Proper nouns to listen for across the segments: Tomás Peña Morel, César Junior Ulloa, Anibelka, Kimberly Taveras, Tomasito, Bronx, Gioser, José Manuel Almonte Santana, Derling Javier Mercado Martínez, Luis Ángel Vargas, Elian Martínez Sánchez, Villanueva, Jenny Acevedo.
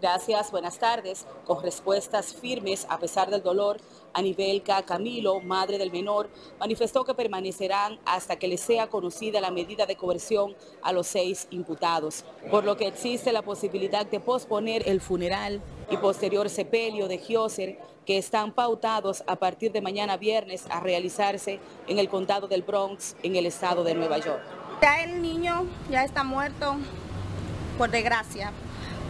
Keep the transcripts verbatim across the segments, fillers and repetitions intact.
Gracias, buenas tardes. Con respuestas firmes a pesar del dolor, Anibelka Camilo, madre del menor, manifestó que permanecerán hasta que les sea conocida la medida de coerción a los seis imputados, por lo que existe la posibilidad de posponer el funeral y posterior sepelio de Gioser, que están pautados a partir de mañana viernes a realizarse en el condado del Bronx, en el estado de Nueva York. Ya el niño ya está muerto, por desgracia,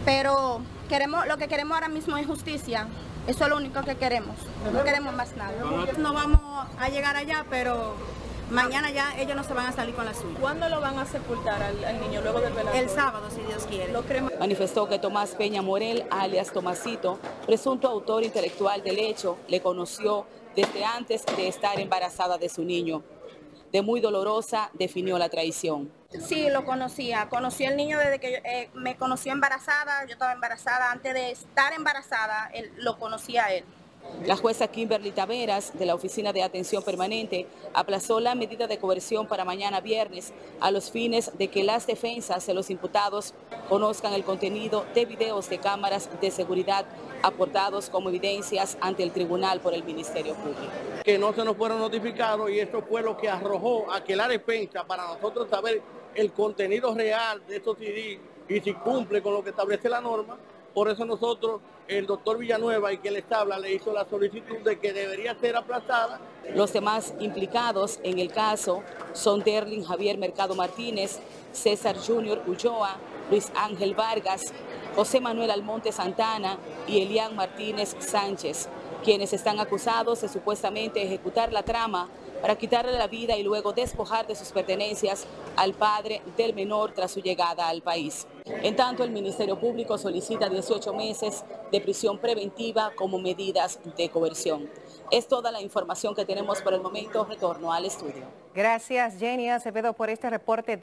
pero queremos, lo que queremos ahora mismo es justicia. Eso es lo único que queremos, no queremos más nada. No vamos a llegar allá, pero mañana ya ellos no se van a salir con la suya. ¿Cuándo lo van a sepultar al, al niño luego del velatorio? El sábado, si Dios quiere. Manifestó que Tomás Peña Morel, alias Tomasito, presunto autor intelectual del hecho, le conoció desde antes de estar embarazada de su niño. De muy dolorosa, definió la traición. Sí, lo conocía. Conocí al niño desde que yo, eh, me conoció embarazada, yo estaba embarazada. Antes de estar embarazada, él, lo conocía a él. La jueza Kimberly Taveras, de la Oficina de Atención Permanente, aplazó la medida de coerción para mañana viernes a los fines de que las defensas de los imputados conozcan el contenido de videos de cámaras de seguridad aportados como evidencias ante el tribunal por el Ministerio Público. Que no se nos fueron notificados, y esto fue lo que arrojó a que la defensa, para nosotros saber el contenido real de estos C D y si cumple con lo que establece la norma. Por eso nosotros, el doctor Villanueva y que les habla, le hizo la solicitud de que debería ser aplazada. Los demás implicados en el caso son Derling Javier Mercado Martínez, César Junior Ulloa, Luis Ángel Vargas, José Manuel Almonte Santana y Elian Martínez Sánchez, quienes están acusados de supuestamente ejecutar la trama para quitarle la vida y luego despojar de sus pertenencias al padre del menor tras su llegada al país. En tanto, el Ministerio Público solicita dieciocho meses de prisión preventiva como medidas de coerción. Es toda la información que tenemos por el momento. Retorno al estudio. Gracias, Jenny Acevedo, por este reporte.